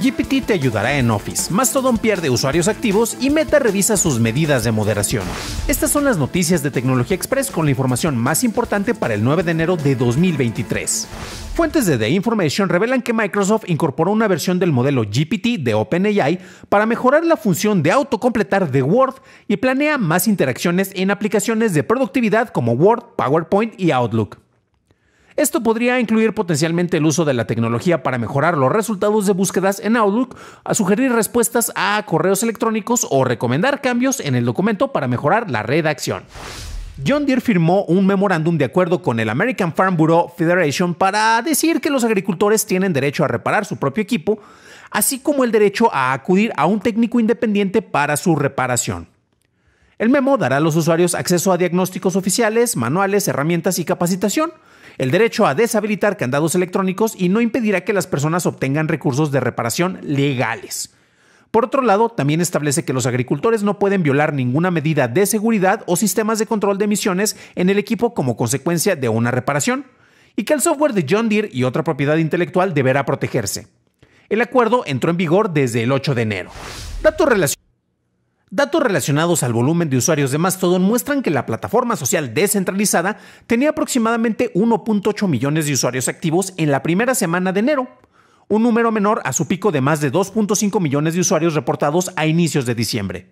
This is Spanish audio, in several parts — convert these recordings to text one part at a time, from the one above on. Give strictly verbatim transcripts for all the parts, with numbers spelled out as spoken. G P T te ayudará en Office, Mastodon pierde usuarios activos y Meta revisa sus medidas de moderación. Estas son las noticias de Tecnología Express con la información más importante para el nueve de enero de dos mil veintitrés. Fuentes de The Information revelan que Microsoft incorporó una versión del modelo G P T de OpenAI para mejorar la función de autocompletar de Word y planea más interacciones en aplicaciones de productividad como Word, PowerPoint y Outlook. Esto podría incluir potencialmente el uso de la tecnología para mejorar los resultados de búsquedas en Outlook, a sugerir respuestas a correos electrónicos o recomendar cambios en el documento para mejorar la redacción. John Deere firmó un memorándum de acuerdo con el American Farm Bureau Federation para decir que los agricultores tienen derecho a reparar su propio equipo, así como el derecho a acudir a un técnico independiente para su reparación. El memo dará a los usuarios acceso a diagnósticos oficiales, manuales, herramientas y capacitación, el derecho a deshabilitar candados electrónicos y no impedirá que las personas obtengan recursos de reparación legales. Por otro lado, también establece que los agricultores no pueden violar ninguna medida de seguridad o sistemas de control de emisiones en el equipo como consecuencia de una reparación, y que el software de John Deere y otra propiedad intelectual deberá protegerse. El acuerdo entró en vigor desde el ocho de enero. Datos relacionados. Datos relacionados al volumen de usuarios de Mastodon muestran que la plataforma social descentralizada tenía aproximadamente uno punto ocho millones de usuarios activos en la primera semana de enero, un número menor a su pico de más de dos punto cinco millones de usuarios reportados a inicios de diciembre.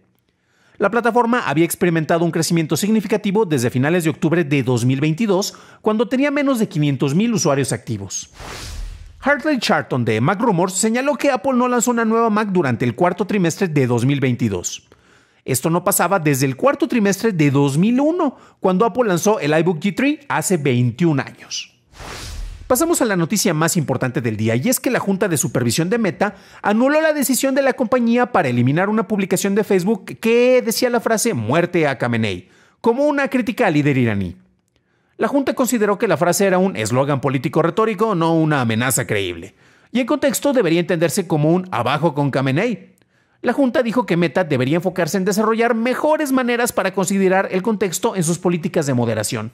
La plataforma había experimentado un crecimiento significativo desde finales de octubre de dos mil veintidós, cuando tenía menos de quinientos mil usuarios activos. Hartley Charlton de MacRumors señaló que Apple no lanzó una nueva Mac durante el cuarto trimestre de dos mil veintidós. Esto no pasaba desde el cuarto trimestre de dos mil uno, cuando Apple lanzó el iBook G tres hace veintiún años. Pasamos a la noticia más importante del día, y es que la Junta de Supervisión de Meta anuló la decisión de la compañía para eliminar una publicación de Facebook que decía la frase "muerte a Khamenei", como una crítica al líder iraní. La Junta consideró que la frase era un eslogan político retórico, no una amenaza creíble, y en contexto debería entenderse como un "abajo con Khamenei". La Junta dijo que Meta debería enfocarse en desarrollar mejores maneras para considerar el contexto en sus políticas de moderación.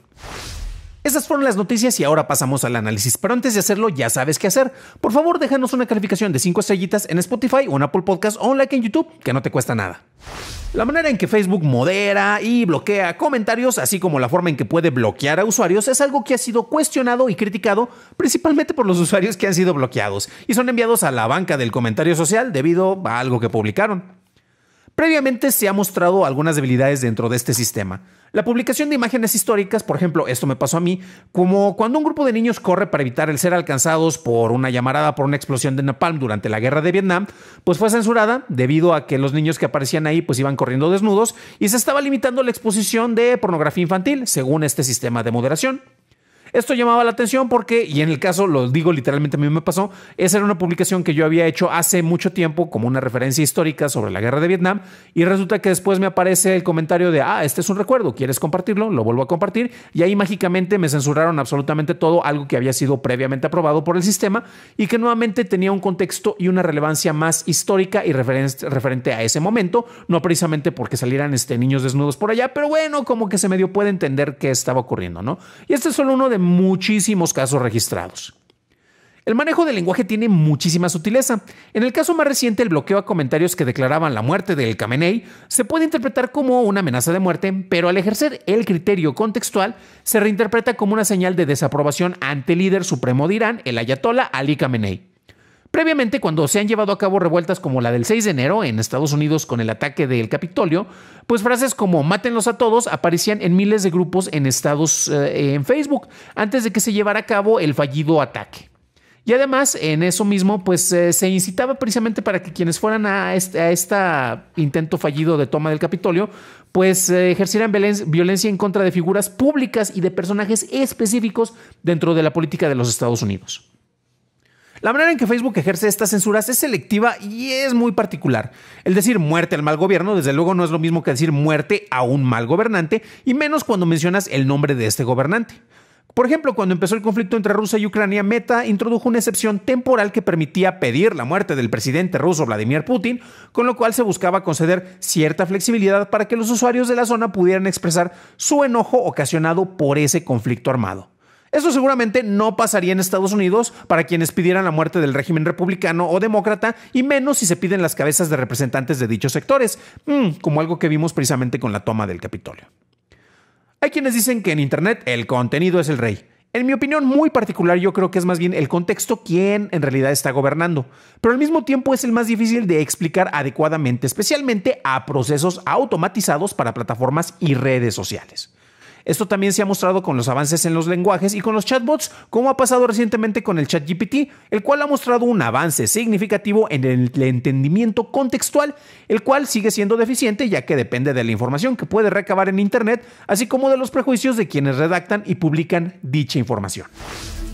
Esas fueron las noticias y ahora pasamos al análisis, pero antes de hacerlo ya sabes qué hacer. Por favor, déjanos una calificación de cinco estrellitas en Spotify o en Apple Podcasts o un like en YouTube, que no te cuesta nada. La manera en que Facebook modera y bloquea comentarios, así como la forma en que puede bloquear a usuarios, es algo que ha sido cuestionado y criticado principalmente por los usuarios que han sido bloqueados y son enviados a la banca del comentario social debido a algo que publicaron. Previamente se han mostrado algunas debilidades dentro de este sistema. La publicación de imágenes históricas, por ejemplo, esto me pasó a mí, como cuando un grupo de niños corre para evitar el ser alcanzados por una llamarada por una explosión de napalm durante la guerra de Vietnam, pues fue censurada debido a que los niños que aparecían ahí pues iban corriendo desnudos y se estaba limitando la exposición de pornografía infantil, según este sistema de moderación. Esto llamaba la atención porque, y en el caso, lo digo literalmente, a mí me pasó, esa era una publicación que yo había hecho hace mucho tiempo como una referencia histórica sobre la guerra de Vietnam y resulta que después me aparece el comentario de, ah, este es un recuerdo, ¿quieres compartirlo? Lo vuelvo a compartir y ahí mágicamente me censuraron absolutamente todo, algo que había sido previamente aprobado por el sistema y que nuevamente tenía un contexto y una relevancia más histórica y referen referente a ese momento, no precisamente porque salieran este, niños desnudos por allá, pero bueno, como que se medio puede entender qué estaba ocurriendo, ¿no? Y este es solo uno de muchísimos casos registrados. El manejo del lenguaje tiene muchísima sutileza. En el caso más reciente, el bloqueo a comentarios que declaraban la muerte del Khamenei se puede interpretar como una amenaza de muerte, pero al ejercer el criterio contextual se reinterpreta como una señal de desaprobación ante el líder supremo de Irán, el ayatolá Ali Khamenei. Previamente, cuando se han llevado a cabo revueltas como la del seis de enero en Estados Unidos con el ataque del Capitolio, pues frases como "mátenlos a todos" aparecían en miles de grupos en estados eh, en Facebook antes de que se llevara a cabo el fallido ataque. Y además, en eso mismo, pues eh, se incitaba precisamente para que quienes fueran a este a esta intento fallido de toma del Capitolio, pues eh, ejercieran violencia en contra de figuras públicas y de personajes específicos dentro de la política de los Estados Unidos. La manera en que Facebook ejerce estas censuras es selectiva y es muy particular. El decir muerte al mal gobierno, desde luego, no es lo mismo que decir muerte a un mal gobernante, y menos cuando mencionas el nombre de este gobernante. Por ejemplo, cuando empezó el conflicto entre Rusia y Ucrania, Meta introdujo una excepción temporal que permitía pedir la muerte del presidente ruso Vladimir Putin, con lo cual se buscaba conceder cierta flexibilidad para que los usuarios de la zona pudieran expresar su enojo ocasionado por ese conflicto armado. Eso seguramente no pasaría en Estados Unidos para quienes pidieran la muerte del régimen republicano o demócrata, y menos si se piden las cabezas de representantes de dichos sectores, mm, como algo que vimos precisamente con la toma del Capitolio. Hay quienes dicen que en Internet el contenido es el rey. En mi opinión muy particular, yo creo que es más bien el contexto quien en realidad está gobernando, pero al mismo tiempo es el más difícil de explicar adecuadamente, especialmente a procesos automatizados para plataformas y redes sociales. Esto también se ha mostrado con los avances en los lenguajes y con los chatbots, como ha pasado recientemente con el ChatGPT, el cual ha mostrado un avance significativo en el entendimiento contextual, el cual sigue siendo deficiente ya que depende de la información que puede recabar en Internet, así como de los prejuicios de quienes redactan y publican dicha información.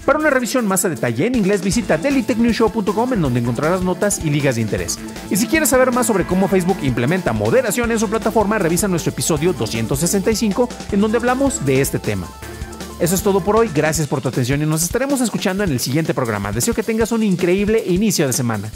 Para una revisión más a detalle en inglés, visita daily tech news show punto com, en donde encontrarás notas y ligas de interés. Y si quieres saber más sobre cómo Facebook implementa moderación en su plataforma, revisa nuestro episodio doscientos sesenta y cinco, en donde hablamos de este tema. Eso es todo por hoy, gracias por tu atención y nos estaremos escuchando en el siguiente programa. Deseo que tengas un increíble inicio de semana.